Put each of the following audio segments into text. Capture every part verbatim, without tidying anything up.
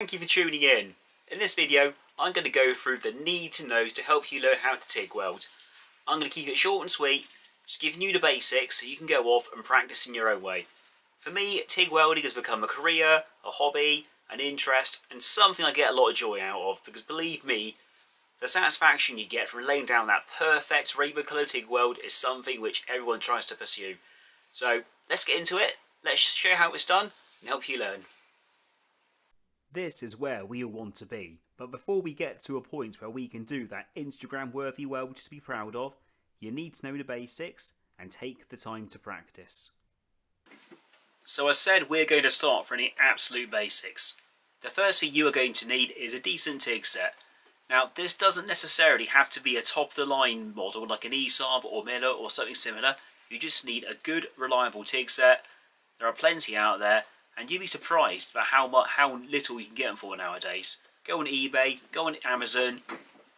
Thank you for tuning in. In this video I'm going to go through the need to knows to help you learn how to TIG weld. I'm going to keep it short and sweet, just giving you the basics so you can go off and practice in your own way. For me, TIG welding has become a career, a hobby, an interest and something I get a lot of joy out of, because believe me, the satisfaction you get from laying down that perfect rainbow colour TIG weld is something which everyone tries to pursue. So let's get into it, let's show you how it's done and help you learn. This is where we all want to be, but before we get to a point where we can do that Instagram worthy weld to be proud of, you need to know the basics and take the time to practice. So I said we're going to start from the absolute basics. The first thing you are going to need is a decent TIG set. Now this doesn't necessarily have to be a top of the line model like an E S A B or Miller or something similar, you just need a good reliable TIG set. There are plenty out there. And you'd be surprised by how much, how little you can get them for nowadays. Go on eBay, go on Amazon,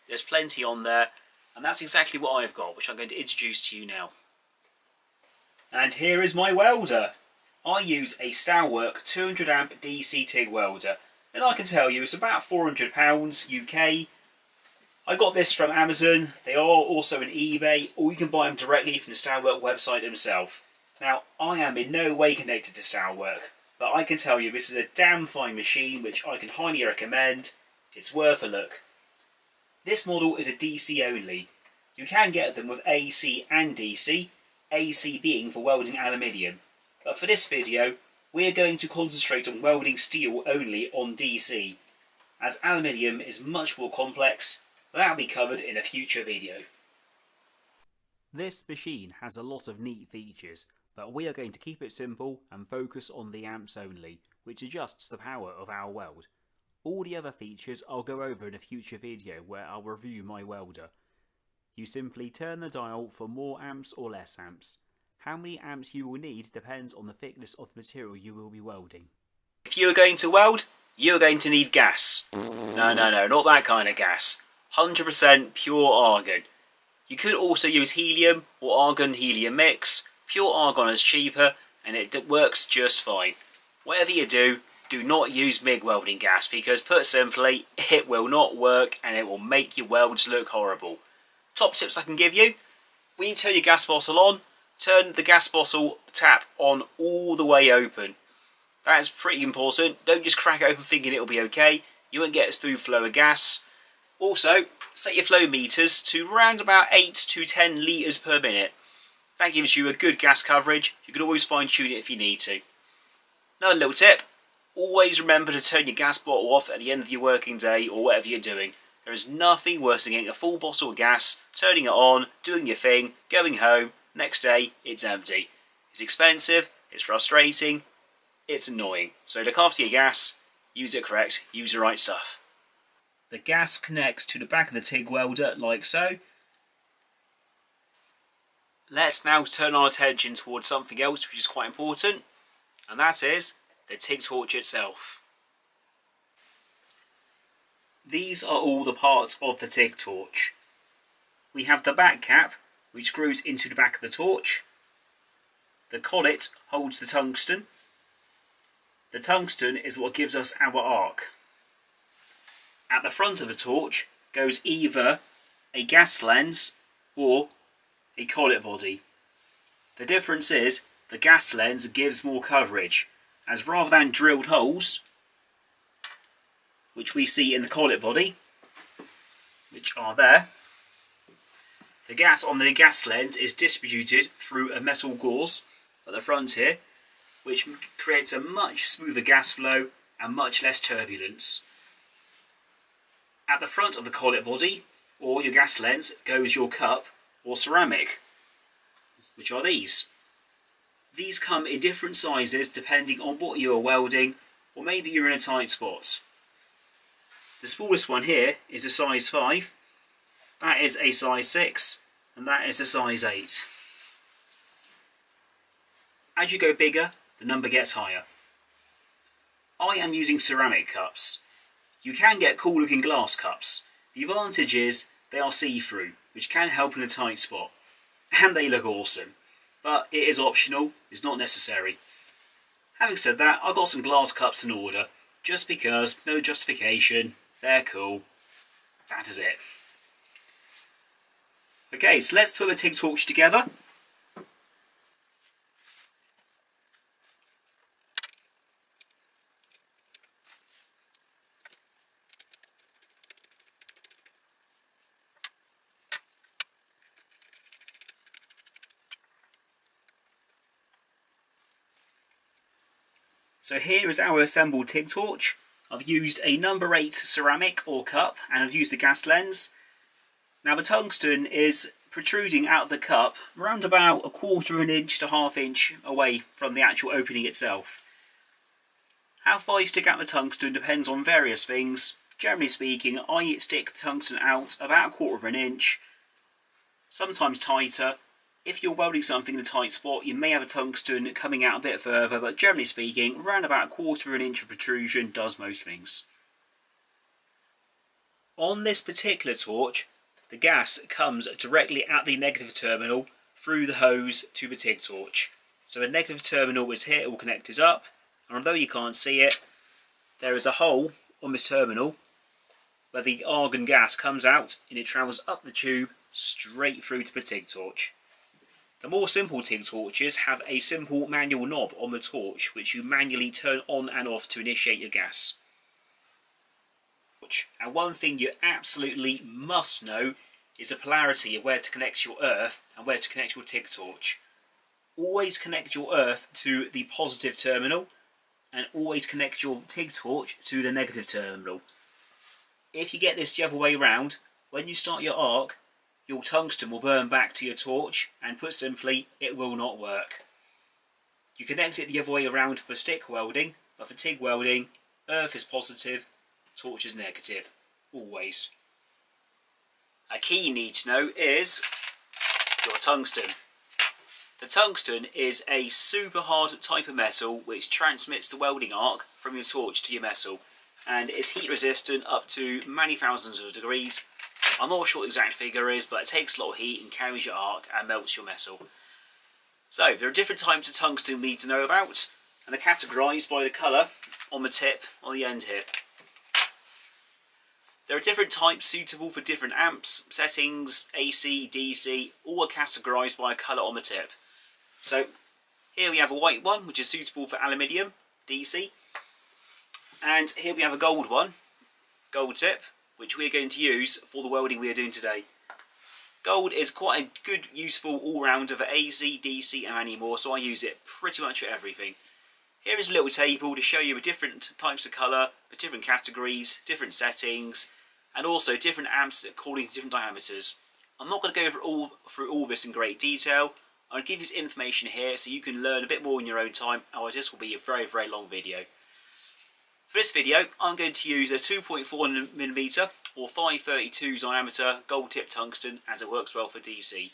there's plenty on there. And that's exactly what I've got, which I'm going to introduce to you now. And here is my welder. I use a Stahlwerk two hundred amp D C TIG welder. And I can tell you, it's about four hundred pounds U K. I got this from Amazon. They are also on eBay, or you can buy them directly from the Stahlwerk website themselves. Now, I am in no way connected to Stahlwerk, but I can tell you this is a damn fine machine which I can highly recommend. It's worth a look. This model is a D C only. You can get them with A C and D C, A C being for welding aluminium. But for this video, we are going to concentrate on welding steel only on D C, as aluminium is much more complex. That'll be covered in a future video. This machine has a lot of neat features, but we are going to keep it simple and focus on the amps only, which adjusts the power of our weld. All the other features I'll go over in a future video where I'll review my welder. You simply turn the dial for more amps or less amps. How many amps you will need depends on the thickness of the material you will be welding. If you are going to weld, you are going to need gas. No, no, no, not that kind of gas. one hundred percent pure argon. You could also use helium or argon-helium mix. Pure argon is cheaper and it works just fine. Whatever you do, do not use MIG welding gas, because put simply, it will not work and it will make your welds look horrible. Top tips I can give you: when you turn your gas bottle on, turn the gas bottle tap on all the way open. That's pretty important. Don't just crack it open thinking it'll be okay. You won't get a smooth flow of gas. Also, set your flow meters to round about eight to ten litres per minute. That gives you a good gas coverage. You can always fine tune it if you need to. Another little tip, always remember to turn your gas bottle off at the end of your working day or whatever you're doing. There is nothing worse than getting a full bottle of gas, turning it on, doing your thing, going home, next day it's empty. It's expensive, it's frustrating, it's annoying. So look after your gas, use it correct, use the right stuff. The gas connects to the back of the TIG welder like so. Let's now turn our attention towards something else which is quite important, and that is the TIG torch itself. These are all the parts of the TIG torch. We have the back cap, which screws into the back of the torch. The collet holds the tungsten. The tungsten is what gives us our arc. At the front of the torch goes either a gas lens or a collet body. The difference is the gas lens gives more coverage, as rather than drilled holes which we see in the collet body, which are there, the gas on the gas lens is distributed through a metal gauze at the front here, which creates a much smoother gas flow and much less turbulence. At the front of the collet body or your gas lens goes your cup or ceramic, which are these. These come in different sizes depending on what you are welding, or maybe you're in a tight spot. The smallest one here is a size five, that is a size six, and that is a size eight. As you go bigger, the number gets higher. I am using ceramic cups. You can get cool looking glass cups. The advantage is they are see-through, which can help in a tight spot, and they look awesome, but it is optional, it's not necessary. Having said that, I've got some glass cups in order, Just because, no justification, they're cool, that is it. Okay, so let's put a TIG torch together. So here is our assembled TIG torch. I've used a number eight ceramic or cup, and I've used the gas lens. Now the tungsten is protruding out of the cup around about a quarter of an inch to half inch away from the actual opening itself. How far you stick out the tungsten depends on various things. Generally speaking, I stick the tungsten out about a quarter of an inch, sometimes tighter. If you're welding something in a tight spot, you may have a tungsten coming out a bit further, but generally speaking, around about a quarter of an inch of protrusion does most things. On this particular torch, the gas comes directly at the negative terminal through the hose to the TIG torch. So the negative terminal is here, it will connect it up, and although you can't see it, there is a hole on this terminal where the argon gas comes out and it travels up the tube straight through to the TIG torch. The more simple TIG torches have a simple manual knob on the torch which you manually turn on and off to initiate your gas. And one thing you absolutely must know is the polarity of where to connect your earth and where to connect your TIG torch. Always connect your earth to the positive terminal and always connect your TIG torch to the negative terminal. If you get this the other way round, when you start your arc, your tungsten will burn back to your torch, and put simply, it will not work. You connect it the other way around for stick welding, but for TIG welding, earth is positive, torch is negative, always. A key you need to know is your tungsten. The tungsten is a super hard type of metal which transmits the welding arc from your torch to your metal, and is heat resistant up to many thousands of degrees. I'm not sure what the exact figure is, but it takes a lot of heat and carries your arc and melts your metal. So there are different types of tungsten we need to know about, and they're categorised by the colour on the tip on the end here. There are different types suitable for different amps, settings, A C, D C, all are categorised by a colour on the tip. So here we have a white one which is suitable for aluminium, D C, and here we have a gold one, gold tip, which we're going to use for the welding we are doing today. Gold is quite a good, useful all-rounder for A C, D C and many more, so I use it pretty much for everything. Here is a little table to show you the different types of colour, the different categories, different settings, and also different amps according to different diameters. I'm not going to go through all, through all this in great detail. I'll give you this information here so you can learn a bit more in your own time, otherwise this will be a very, very long video. For this video, I'm going to use a two point four millimeter or five thirty-two diameter gold tip tungsten as it works well for D C.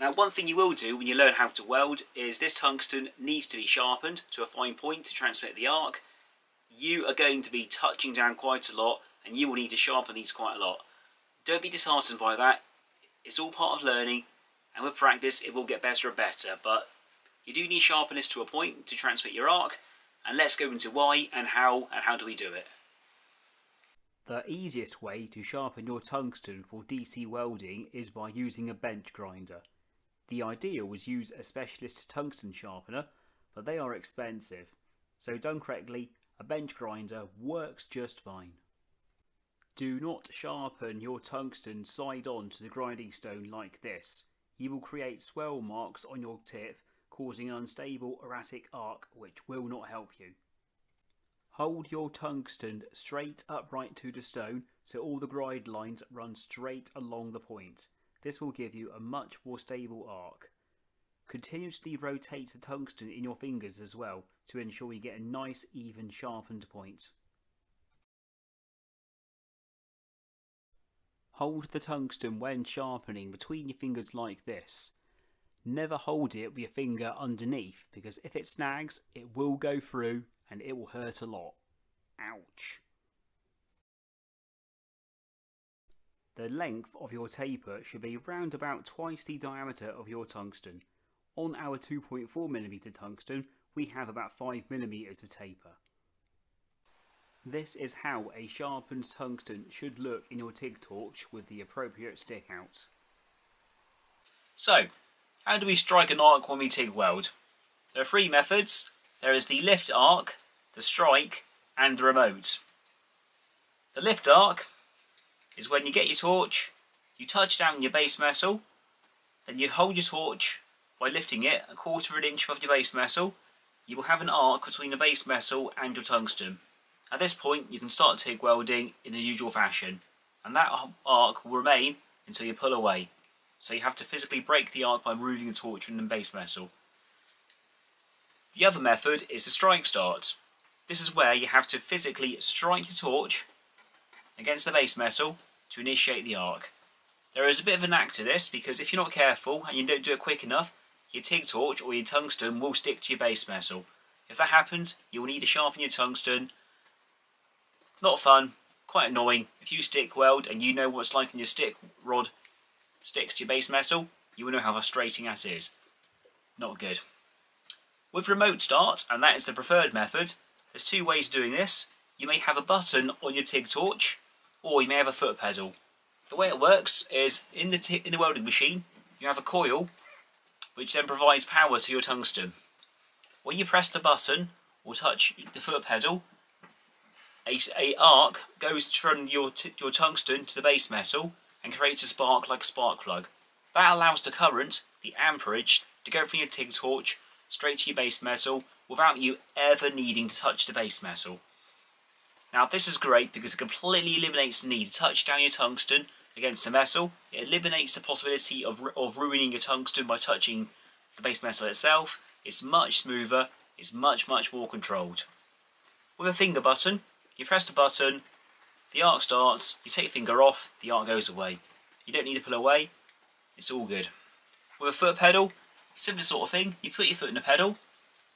Now one thing you will do when you learn how to weld is this tungsten needs to be sharpened to a fine point to transmit the arc. You are going to be touching down quite a lot and you will need to sharpen these quite a lot. Don't be disheartened by that, it's all part of learning and with practice it will get better and better, but you do need sharpness to a point to transmit your arc. And let's go into why and how and how do we do it. The easiest way to sharpen your tungsten for D C welding is by using a bench grinder. The idea was use a specialist tungsten sharpener, but they are expensive, so done correctly, a bench grinder works just fine. Do not sharpen your tungsten side on to the grinding stone like this. You will create swell marks on your tip, causing an unstable erratic arc which will not help you. Hold your tungsten straight upright to the stone so all the grind lines run straight along the point. This will give you a much more stable arc. Continuously rotate the tungsten in your fingers as well to ensure you get a nice even sharpened point. Hold the tungsten when sharpening between your fingers like this. Never hold it with your finger underneath, because if it snags, it will go through and it will hurt a lot. Ouch! The length of your taper should be round about twice the diameter of your tungsten. On our two point four millimeter tungsten, we have about five millimeters of taper. This is how a sharpened tungsten should look in your TIG torch with the appropriate stick out. So, how do we strike an arc when we TIG weld? There are three methods. There is the lift arc, the strike and the remote. The lift arc is when you get your torch, you touch down your base metal, then you hold your torch by lifting it a quarter of an inch above your base metal. You will have an arc between the base metal and your tungsten. At this point, you can start TIG welding in the usual fashion, and that arc will remain until you pull away. So you have to physically break the arc by removing the torch from the base metal. The other method is the strike start. This is where you have to physically strike your torch against the base metal to initiate the arc. There is a bit of an knack to this, because if you're not careful and you don't do it quick enough, your TIG torch or your tungsten will stick to your base metal. If that happens, you will need to sharpen your tungsten. Not fun, quite annoying. If you stick weld and you know what it's like when your stick rod sticks to your base metal, you will know how frustrating that is. Not good. With remote start, and that is the preferred method, there's two ways of doing this. You may have a button on your TIG torch, or you may have a foot pedal. The way it works is, in the, in the welding machine, you have a coil, which then provides power to your tungsten. When you press the button, or touch the foot pedal, A, a arc goes from your, t your tungsten to the base metal and creates a spark like a spark plug. That allows the current, the amperage, to go from your TIG torch straight to your base metal without you ever needing to touch the base metal. Now this is great because it completely eliminates the need to touch down your tungsten against the metal. It eliminates the possibility of, of ruining your tungsten by touching the base metal itself. It's much smoother, it's much much more controlled. With a finger button, you press the button, the arc starts, you take your finger off, the arc goes away. You don't need to pull away, it's all good. With a foot pedal, similar sort of thing, you put your foot in the pedal,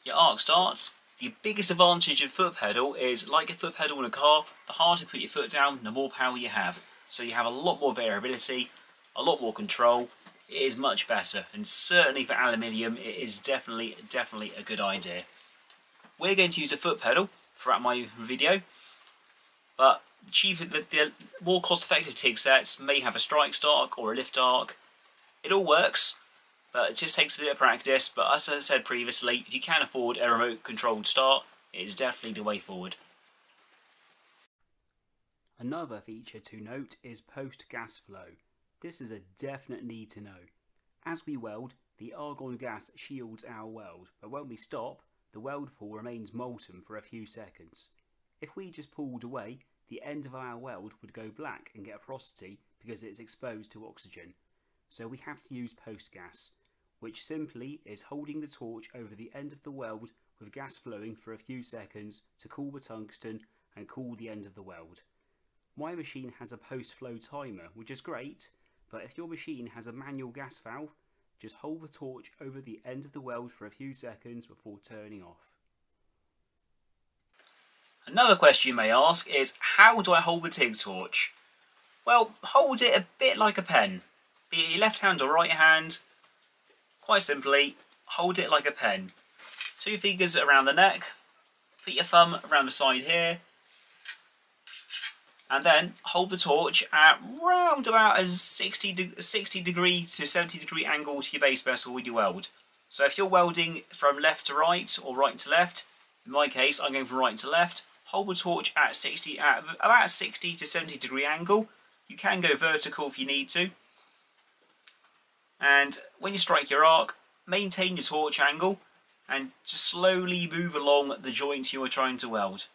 your arc starts. The biggest advantage of foot pedal is, like a foot pedal in a car, the harder you put your foot down, the more power you have. So you have a lot more variability, a lot more control. It is much better, and certainly for aluminium, it is definitely, definitely a good idea. We're going to use the foot pedal throughout my video. But cheaper, the, the more cost-effective TIG sets may have a strike arc or a lift arc. It all works, but it just takes a bit of practice. But as I said previously, if you can afford a remote-controlled start, it is definitely the way forward. Another feature to note is post-gas flow. This is a definite need to know. As we weld, the argon gas shields our weld, but when we stop, the weld pool remains molten for a few seconds. If we just pulled away, the end of our weld would go black and get a porosity because it's exposed to oxygen. So we have to use post-gas, which simply is holding the torch over the end of the weld with gas flowing for a few seconds to cool the tungsten and cool the end of the weld. My machine has a post-flow timer, which is great, but if your machine has a manual gas valve, just hold the torch over the end of the weld for a few seconds before turning off. Another question you may ask is, how do I hold the TIG torch? Well, hold it a bit like a pen. Be it your left hand or right hand, quite simply, hold it like a pen. Two fingers around the neck, put your thumb around the side here, and then hold the torch at round about a sixty, de sixty degree to seventy degree angle to your base metal when you weld. So if you're welding from left to right or right to left, in my case I'm going from right to left, hold the torch at sixty, at about sixty to seventy degree angle. You can go vertical if you need to. And when you strike your arc, maintain your torch angle and just slowly move along the joint you are trying to weld.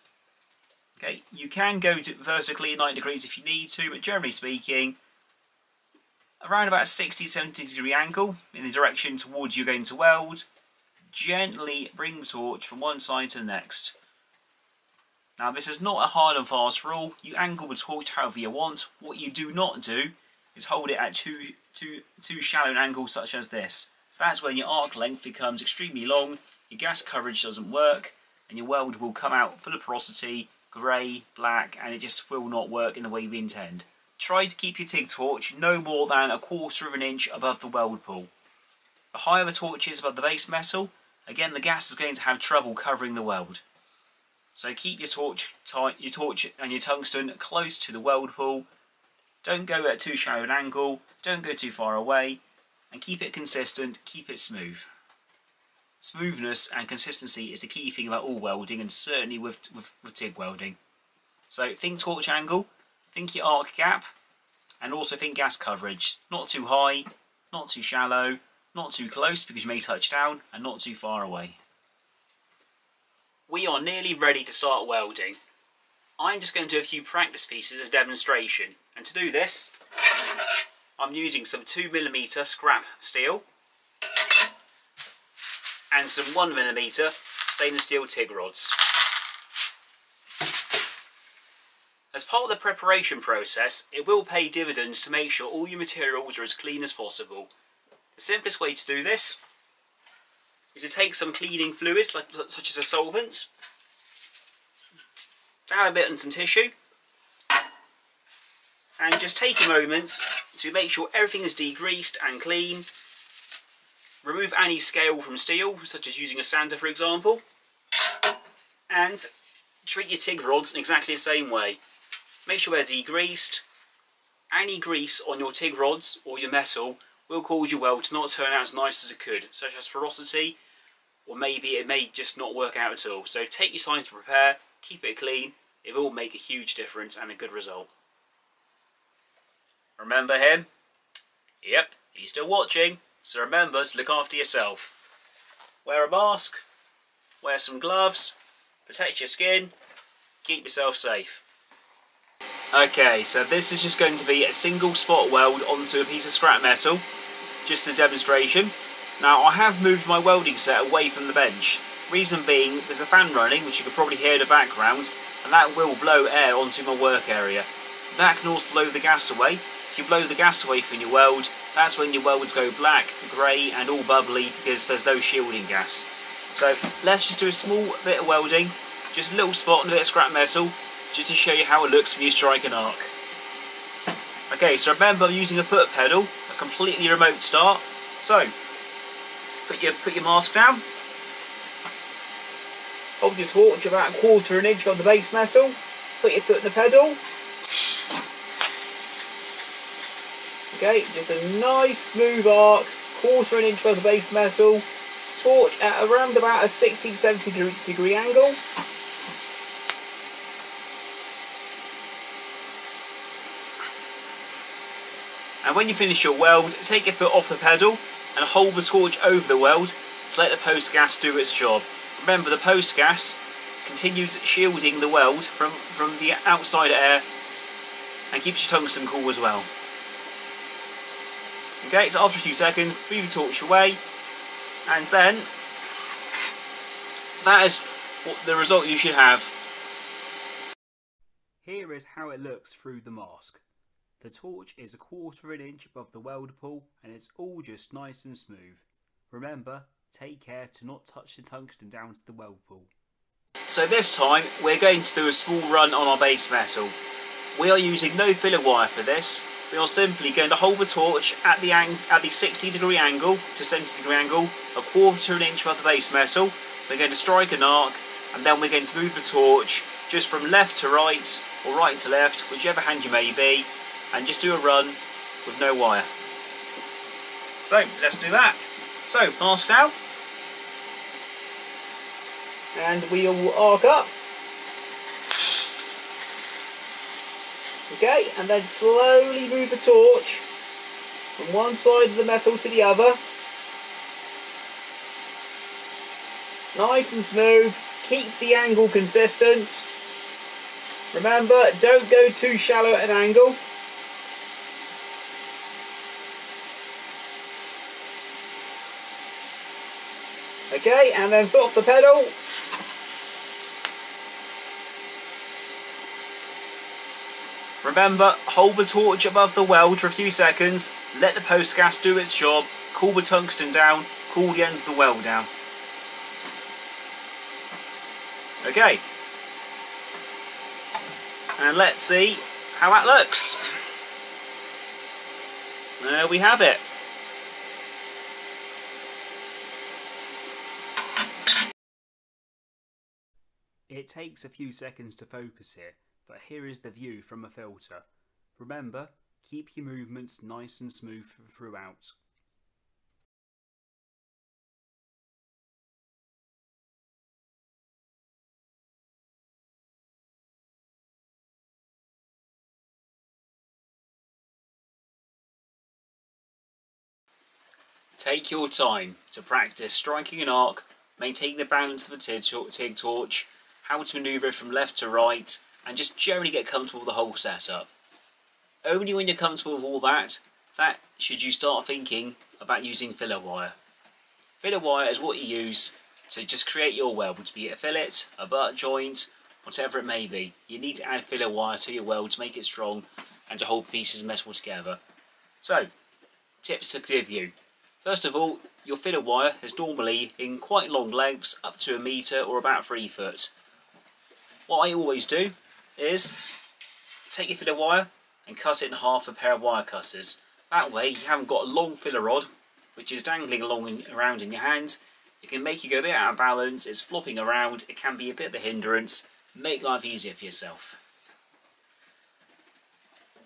Okay, you can go to vertically at ninety degrees if you need to, but generally speaking, around about a sixty to seventy degree angle in the direction towards you're going to weld, gently bring the torch from one side to the next. Now this is not a hard and fast rule. You angle the torch however you want. What you do not do is hold it at too, too, too shallow an angle such as this. That's when your arc length becomes extremely long, your gas coverage doesn't work, and your weld will come out full of porosity, grey, black, and it just will not work in the way we intend. Try to keep your TIG torch no more than a quarter of an inch above the weld pool. The higher the torch is above the base metal, again the gas is going to have trouble covering the weld. So keep your torch tight, your torch and your tungsten close to the weld pool. Don't go at too shallow an angle, don't go too far away, and keep it consistent, keep it smooth. Smoothness and consistency is the key thing about all welding, and certainly with, with, with TIG welding. So think torch angle, think your arc gap, and also think gas coverage. Not too high, not too shallow, not too close because you may touch down, and not too far away. We are nearly ready to start welding. I'm just going to do a few practice pieces as demonstration, and to do this I'm using some two millimeter scrap steel and some one millimeter stainless steel TIG rods. As part of the preparation process, it will pay dividends to make sure all your materials are as clean as possible. The simplest way to do this is to take some cleaning fluid, like, such as a solvent, dab a bit on some tissue, and just take a moment to make sure everything is degreased and clean. Remove any scale from steel, such as using a sander for example, and treat your TIG rods in exactly the same way. Make sure they're degreased. Any grease on your TIG rods or your metal will cause your weld to not turn out as nice as it could, such as porosity, or maybe it may just not work out at all. So take your time to prepare, keep it clean, it will make a huge difference and a good result. Remember him? Yep, he's still watching, so remember to look after yourself. Wear a mask, wear some gloves, protect your skin, keep yourself safe. Okay, so this is just going to be a single spot weld onto a piece of scrap metal, just as a demonstration. Now I have moved my welding set away from the bench. Reason being, there's a fan running, which you can probably hear in the background, and that will blow air onto my work area. That can also blow the gas away. If you blow the gas away from your weld, that's when your welds go black, grey and all bubbly because there's no shielding gas. So let's just do a small bit of welding, just a little spot on a bit of scrap metal, just to show you how it looks when you strike an arc. Okay, so remember I'm using a foot pedal, a completely remote start. So put your put your mask down. Hold your torch about a quarter of an inch on the base metal. Put your foot in the pedal. Okay, just a nice smooth arc, quarter of an inch on the base metal. Torch at around about a sixty to seventy degree angle. And when you finish your weld, take your foot off the pedal and hold the torch over the weld to let the post gas do its job. Remember, the post gas continues shielding the weld from, from the outside air and keeps your tungsten cool as well. Okay, so after a few seconds, move your torch away, and then that is what the result you should have. Here is how it looks through the mask. The torch is a quarter of an inch above the weld pool and it's all just nice and smooth. Remember, take care to not touch the tungsten down to the weld pool. So this time we're going to do a small run on our base metal. We are using no filler wire for this. We are simply going to hold the torch at the, at the sixty degree angle to seventy degree angle, a quarter of an inch above the base metal. We're going to strike an arc and then we're going to move the torch just from left to right or right to left, whichever hand you may be. And just do a run with no wire. So let's do that. So mask now, and we will arc up. Okay, and then slowly move the torch from one side of the metal to the other. Nice and smooth. Keep the angle consistent. Remember, don't go too shallow at an angle. Okay, and then foot off the pedal. Remember, hold the torch above the weld for a few seconds, let the post gas do its job, cool the tungsten down, cool the end of the weld down. Okay. And let's see how that looks. There we have it. It takes a few seconds to focus here, but here is the view from a filter. Remember, keep your movements nice and smooth throughout. Take your time to practice striking an arc, maintain the balance of the TIG torch, how to manoeuvre from left to right, and just generally get comfortable with the whole setup. Only when you're comfortable with all that, that should you start thinking about using filler wire. Filler wire is what you use to just create your weld, be it a fillet, a butt joint, whatever it may be. You need to add filler wire to your weld to make it strong and to hold pieces of metal together. So, tips to give you. First of all, your filler wire is normally in quite long lengths, up to a metre or about three foot. What I always do is take your filler wire and cut it in half with a pair of wire cutters. That way you haven't got a long filler rod which is dangling along in, around in your hand. It can make you go a bit out of balance, it's flopping around, it can be a bit of a hindrance. Make life easier for yourself.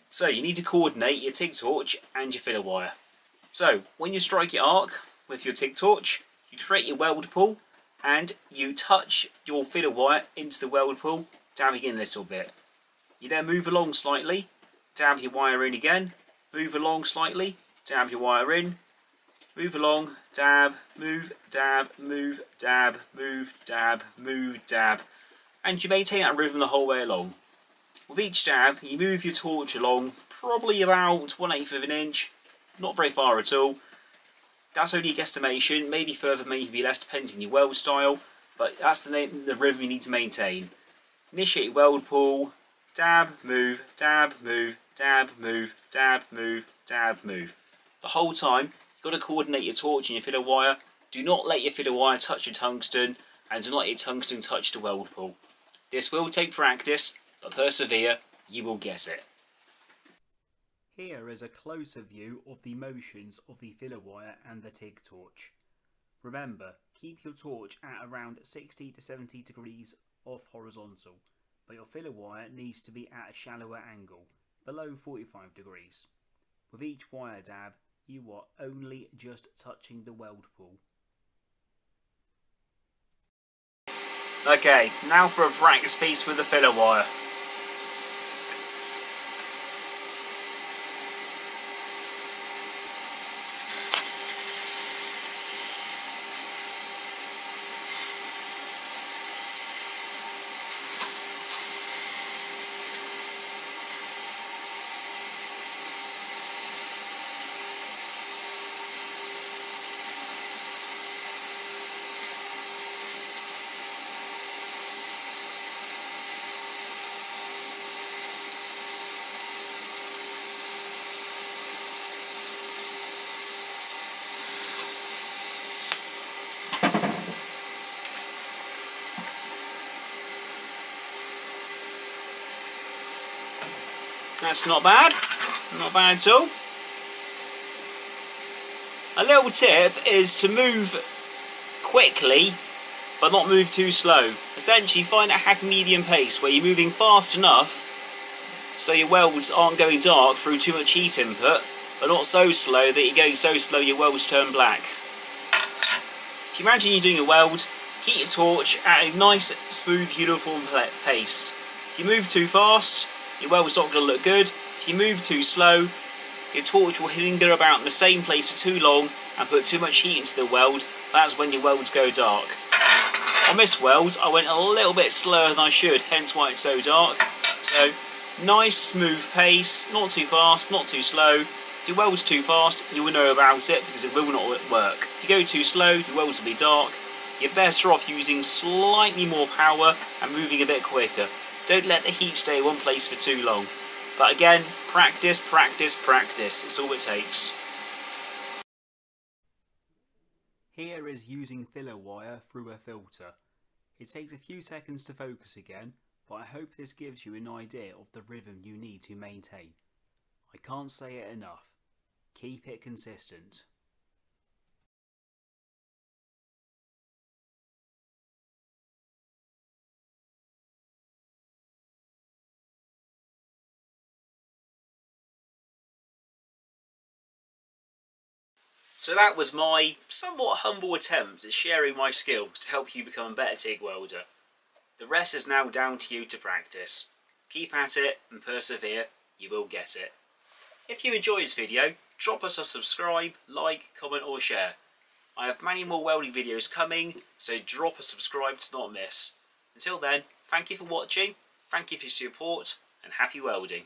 So you need to coordinate your TIG torch and your filler wire. So, when you strike your arc with your TIG torch, you create your weld pool and you touch your filler wire into the weld pool, dabbing in a little bit. You then move along slightly, dab your wire in again, move along slightly, dab your wire in, move along, dab, move, dab, move, dab, move, dab, move, dab, and you maintain that rhythm the whole way along. With each dab, you move your torch along probably about one eighth of an inch, not very far at all. That's only a guesstimation, maybe further, maybe less, depending on your weld style, but that's the, name, the rhythm you need to maintain. Initiate your weld pool, dab, move, dab, move, dab, move, dab, move, dab, move. The whole time, you've got to coordinate your torch and your filler wire. Do not let your filler wire touch your tungsten, and do not let your tungsten touch the weld pool. This will take practice, but persevere, you will get it. Here is a closer view of the motions of the filler wire and the TIG torch. Remember, keep your torch at around sixty to seventy degrees off horizontal, but your filler wire needs to be at a shallower angle, below forty-five degrees. With each wire dab, you are only just touching the weld pool. Okay, now for a practice piece with the filler wire. That's not bad, not bad at all. A little tip is to move quickly, but not move too slow. Essentially find a hack medium pace where you're moving fast enough so your welds aren't going dark through too much heat input, but not so slow that you're going so slow your welds turn black. If you imagine you're doing a weld, keep your torch at a nice, smooth, uniform pace. If you move too fast, your weld's not going to look good. If you move too slow, your torch will linger about in the same place for too long and put too much heat into the weld. That's when your welds go dark. On this weld, I went a little bit slower than I should, hence why it's so dark. So, nice smooth pace, not too fast, not too slow. If your weld's too fast, you will know about it because it will not work. If you go too slow, your welds will be dark. You're better off using slightly more power and moving a bit quicker. Don't let the heat stay in one place for too long. But again, practice, practice, practice. It's all it takes. Here is using filler wire through a filter. It takes a few seconds to focus again, but I hope this gives you an idea of the rhythm you need to maintain. I can't say it enough. Keep it consistent. So that was my somewhat humble attempt at sharing my skills to help you become a better TIG welder. The rest is now down to you to practice. Keep at it and persevere, you will get it. If you enjoy this video, drop us a subscribe, like, comment or share. I have many more welding videos coming, so drop a subscribe to not miss. Until then, thank you for watching, thank you for your support, and happy welding.